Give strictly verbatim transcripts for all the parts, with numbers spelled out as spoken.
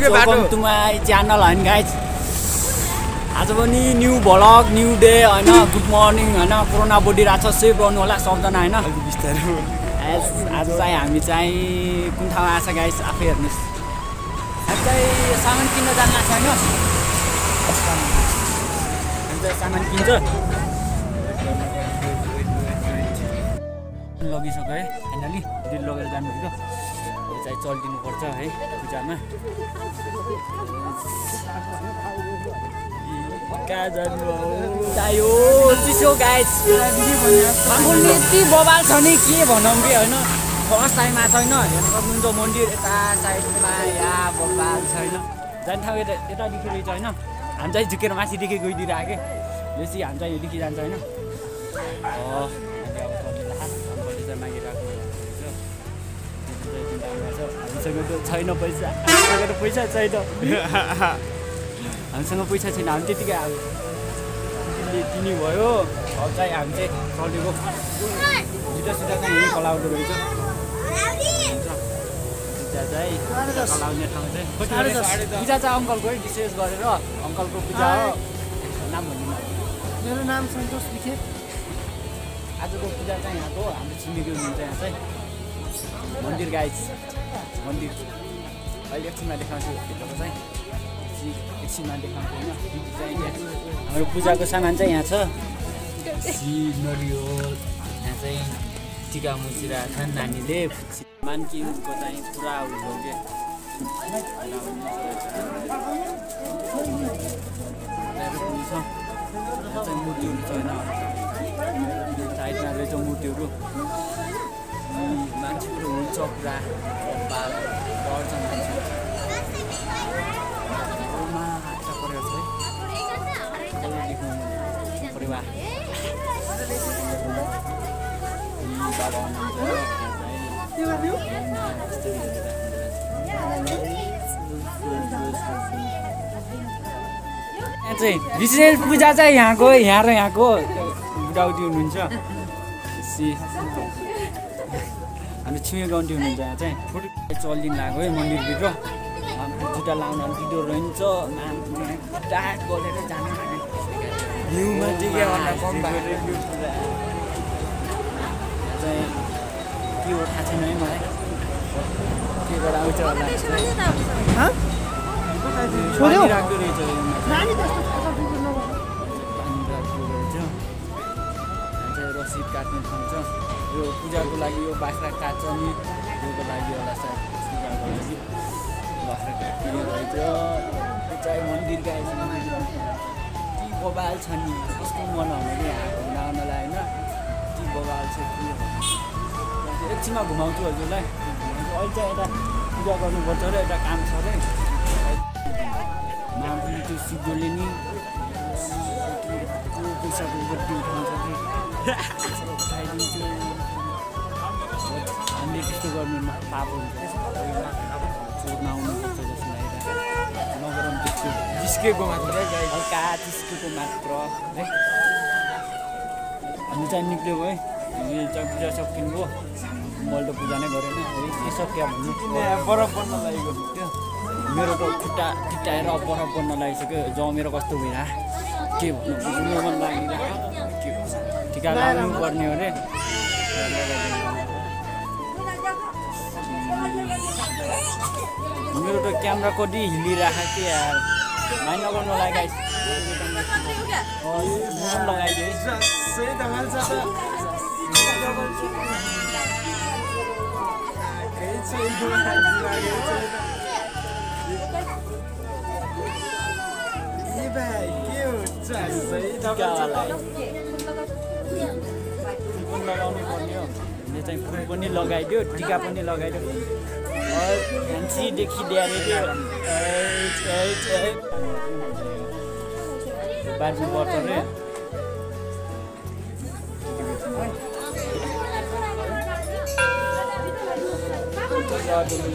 guys, welcome to my channel and guys. आज पनि new vlog new day हैन, good morning हैन, corona बॉडी राछ सेभ रहनु होला सबजना हैन। आज चाहिँ हामी चाहिँ कुन ठाउँ आछ गाइस आफै हेर्नुस्। आज चाहिँ सामान किन्न जान आछ हैन। हामी चाहिँ सामान किन्छ। लगिसक्यो है फाइनली दिल लगेर जानु भयो त। चाहिँ चल्दिनु पर्छ है पूजामा। गाइस जानु आयो चिसो गाइस माहौल यति बवाल छ नि के भनौँ के हैन। फर्स्ट टाइम आछ हैन, हेर्न सक्नुहुन्छ मन्दिर यता साइडमा या बवाल छैन। जान ठाउँ यता यता देखिरहेको छ हैन। हामी चाहिँ झुकेर माथि देखि गइदिरा के बेसी हामी चाहिँ देखि जान्छ हैन। छैन पैसा हामीसँग पैसा छैन हामीसँग पैसा छैन हामी त्यतिकै अब दिने भयो। अब चाहिँ हामी चाहिँ चलेको दुईवटा सुधा चाहिँ कलाउनु रहेछ कलाउने ठाउँ चाहिँ पूजा चाहिँ अङ्कलको है, विशेष गरेर अङ्कलको पूजा हो। नाम भन्नु मेरो नाम सन्तोष विखेत। आजको पूजा चाहिँ यहाँको हाम्रो छिमेकी हुनुहुन्छ यहाँ चाहिँ मन्दिर गाइस मन्दिर। अहिले एकछिनमा देखाउँछु भित्रको चाहिँ एकछिनमा देखाउँछु होइन। हाम्रो पूजाको सामान चाहिँ यहाँ छ सिनरियो, यहाँ चाहिँ टिका मुचिरा छन् नानीले मानकिनको चाहिँ पुरा उयो के मूर्ति हुन्छ होइन। साइडमा रहेछ मूर्तिहरू मान्छेहरू हुन्छ पुरा बाल गर्छ मान्छे ओमा हात परेको छ है परिवार चाहिँ विशेष पूजा चाहिँ यहाँको यहाँ र यहाँको बुढाउदी हुनुहुन्छ हाम्रो छिमेकी आन्टी हुनुहुन्छ। यहाँ चाहिँ फोटो चल्दिन लाग्यो है मन्दिरभित्र जुत्ता लाउन भिडियो रहन्छ टाट गरेर जानु चाहिँ के हो थाहा छैन है मलाई के गरेर आउँछ होला राख्दो रहेछ रसिद काट्ने ठाउँ छ। यो पूजाको लागि यो बाख्रा काट्छ नि योको लागि होला सायद पूजाको लागि बाख्रा काट्ने रहेछ। चाहिँ मन्दिर गाइस ती बवाल छ नि कस्तो मनाउने आएको नानालाई होइन ती बवाल छ कि एकछिनमा घुमाउँछु हजुरलाई। अहिले चाहिँ यता पूजा गर्नुपर्छ र एउटा काम छ अरे नाम पनि त्यो सिद्धले नि पैसाको गल्ती उठाउँछ कि हामीले त्यस्तो गर्नु पाप हुन्छ चोर्न आउनु पर्छ जस्तो लागेको नगरौँ त्यस्तो जिस्केको मात्र हल्का जिस्केको मात्र है। हामी चाहिँ निक्ल्यौँ है चाहिँ पूजा सकिनु मैले त पूजा नै गरेन के सक्यो भन्नु बरफ बन्न लागेको थियो मेरो त खुट्टा खुट्टाएर बरफ बन्न लागिसक्यो। जाउँ मेरो कस्तो भइरा के भन्नु मन लागिरहेको के भन्छ टिका लाउनु पर्ने हो रे मेरो त क्यामेरा कति हिलिराख के यार माइन नगर्नु होला गाइस। मोबाइल लगाइदिए सही त हाल छ त केही छैन लाग्यो ए भाइ के हो सही त लगाउनु पर्ने हो। यो चाहिँ फुल पनि लगाइदियो टिका पनि लगाइदियो सी देखि दियो बाजी बटर रे दिल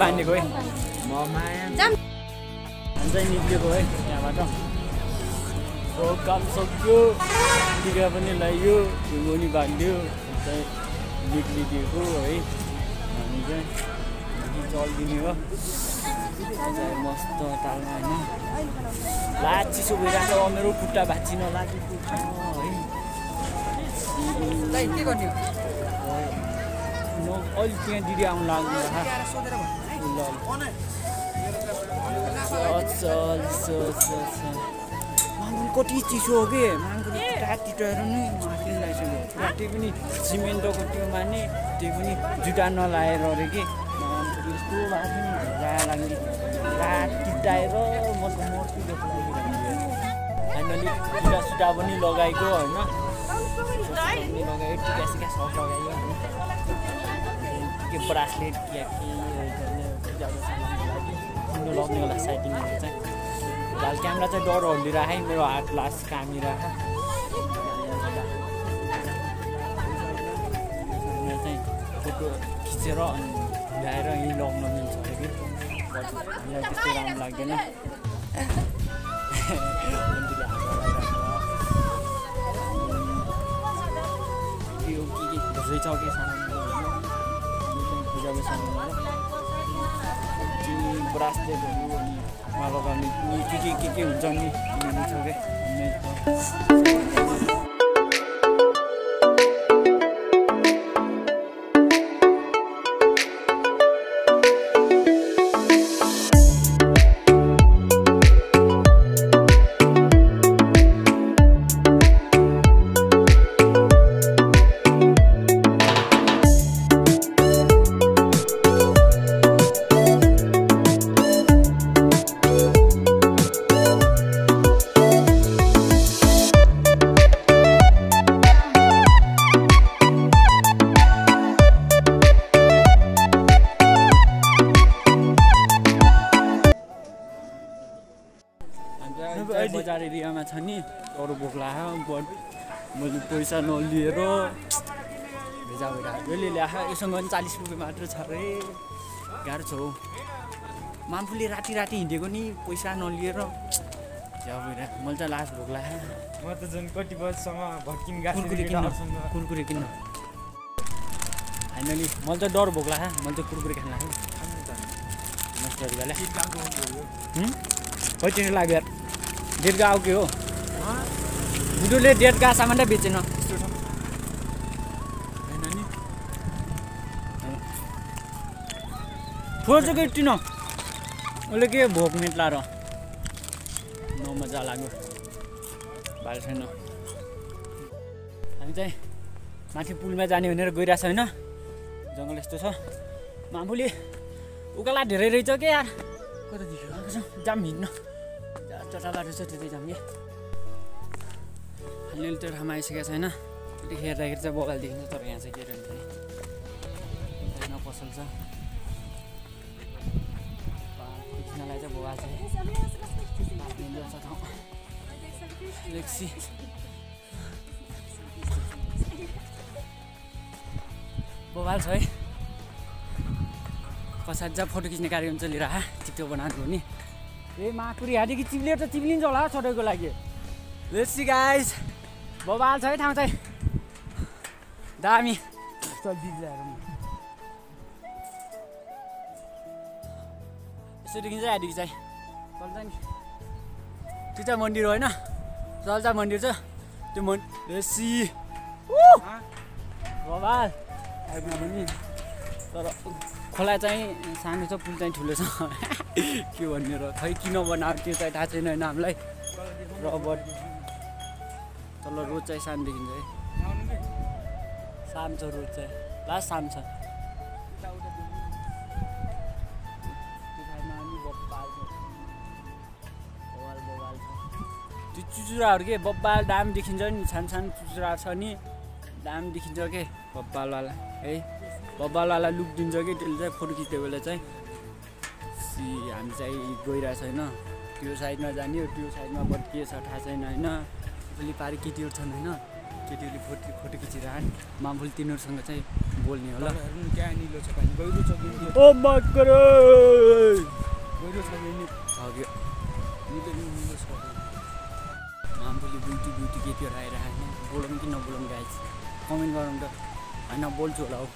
बाँधेको है म माया जाम चाहिँ निक्लेको है त्यहाँबाट सो काम सक्यो टिका पनि लगायो गोनी बाँध्यो चाहिँ बिक्री दिएको है हामी चाहिँ चल्दिने हो मस्त तालमा हैन लाची सुबिराको मेरो खुट्टा भाच्चिन लाग्यो है लाई के गर्ने म अहिले त्यहाँ दिदी आउन लाग्यो हा Koti ciso ge, mangkuk tati terunu, makin langsung. Tati puni simen do koti mani, tati puni jutaan nolai rori ge, mangkuk itu makin jalan ge. Tati dairo, motor motor do koti ge. Anali sudah sudah puni logai go, na. Ini logai itu kasih kasih sok logai ya. Kita bracelet ya, kita jalan sama lagi. Ini logai olah sighting aja. Dal camera चाहिँ डर हल्लिरा है मेरो हात लास कामिरा म चाहिँ photo खिचेर अनि ल्याएर यही लग्न मिल्छ कि मलाई त्यस्तो राम्रो लाग्दैन यो के के खोज्दैछ के सामान पूजाको सामान ब्रासलेटहरु Malah kami kiki kiki hujan nih, ini juga. Bocah dia macam ni, orang buklah, buat polisi noliro, beza beza. Beli lah, isongan calis pun bermadu cari, garjo. Mampu li rati rati ini, kau ni polisi noliro, jauh beza. Macam last buklah. Macam jenko tiba sama bakin gas. Kurkurikin, kurkurikin. Anali, macam door buklah, macam kurkurikin lah. Macam dari galah. Hmm? Kau jenis lager. Dia gak oke oh, udah lihat dia gak sama dia bikin oh, ini, foto gitu no, oleh kayak bohong nih laro, no maja lagu, balasan no, anjay, masih pool meja nih bener gue rasain no, jangan les tuh so, mampu lihat, udah lah dari dari itu kayak, kau tadi jamin no. चटाला रहेछ त्यति जाम्गे अहिले त हामी आइसकेका छैन त्यति हेर्दाखेरि चाहिँ बगाल देखिन्छ तर यहाँ चाहिँ के रहन्छ नि न पसल छ पाकिस्तानलाई चाहिँ बगाल छ लेक्सी बगाल छ है पछाडि जा फोटो खिच्ने कार्यक्रम चलिरा टिकटक बनाउनु हो नि ए माकुरी हाडी कि चिप्लेर त चिप्लिन्छ होला छोडेको लागि लेट्स सी गाइस बबाल छ है ठाउँ चाहिँ दामी चल दिजाएर म यसो देखिन्छ हाडी कि चाहिँ चल्छ नि तिचा मन्दिर हैन चल्छ मन्दिर छ त्यो मन लेट्स सी बबाल आइपुग्यो नि तर खोला चाहिँ सानो छ पुल चाहिँ ठुलो छ के भन्ने र खै किन बनाएर त्यो चाहिँ थाहा छैन हैन हामीलाई रबर तल रोड चाहिँ सानो देखिन्छ है सानो रोड चाहिँ लास्ट सानो छ त्यो चुचुराहरू के बब्बाल दाम देखिन्छ नि सानो सानो चुचुरा छ नि दाम देखिन्छ के बब्बालवाला है बब्बालवाला लुक दिन्छ के त्यसले चाहिँ फोटो खिच्दै बेला चाहिँ हामी चाहिँ गइरहेको छैन त्यो साइडमा जाने हो त्यो साइडमा बट के छ थाहा छैन हैन अलि पारी केटीहरु छन् हैन केटीहरुले फोटो फोटो खिचिरहन् मामफुल तिनीहरुसँग चाहिँ बोल्ने होला हेर्नु क्या निलो छ पानी गइरु छ नि ओ मकरे गइरु छ नि थाग्यो निलो निलो छ मामूली ब्यूटी ब्यूटी के क्यों आए रहा है बोलूँ कि ना बोलूँ गाइस कमेंट करो उनका अन्ना बोल चला हो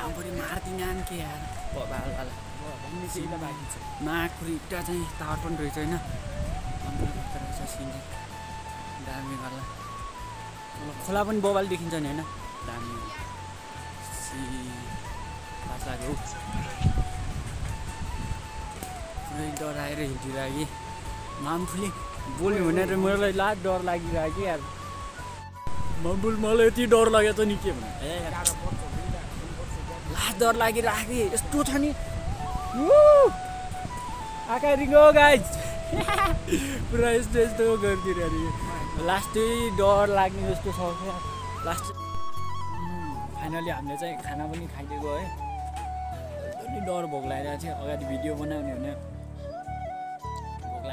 मामूली मारती नाम के यार बहुत बाल बाल बहुत सीधा बाकी चल मार कुरी इतना चाहिए तार पन रही चाहिए ना मामूली बकरा ऐसा सीन है डामी वाला खुला पन बोवाल देखने चाहिए ना डामी सी पास आ गया पूरे डर आए रही थी लगी मामूली बोल्यो भने त मलाई लाज डर लागिराको यार मम्बुल मलाई यति डर लाग्यो त नि के भन्नु ए लाज डर लागिराको यस्तो छ नि आका रिगो गाइस पुरा यस्तो यस्तो गर्दिरा नि लास्टै डर लाग्ने जस्तो छ यार लास्ट फाइनली हामीले चाहिँ खाना पनि खाइदिएको है अनि डर भोक लागिरा थियो अगाडि भिडियो बनाउने भने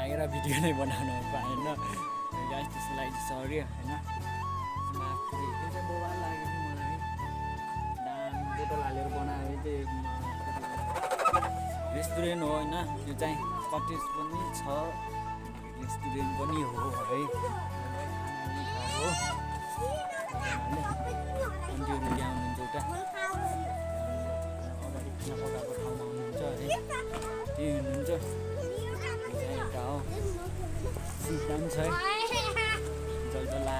Lagi lah video ni bukan apa, hanya guys dislike sorry, hanya makri. Kita bawa lagi tu malai dan kita lalir bukan apa itu restoran oh, na kita cottage pun ni, sah restoran pun ni oh, hey. Oh, anjir dia muncul dah. Orang ini nak apa kau mau muncul ni? Dia muncul. Đang chơi chơi chơi la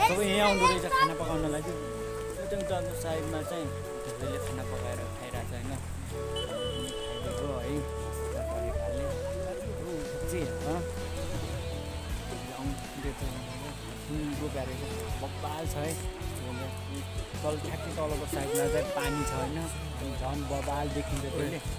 có biết nhau rồi chắc khán apa con lại chứ trong trận say mà say thì lấy khán apa cái rồi hay ra chơi nữa rồi gì hả ông để tôi vô cái rồi bóc ba chơi rồi tôi chắc cái tôi là có say là chơi pani chơi nữa còn bó ba đi kinh được đấy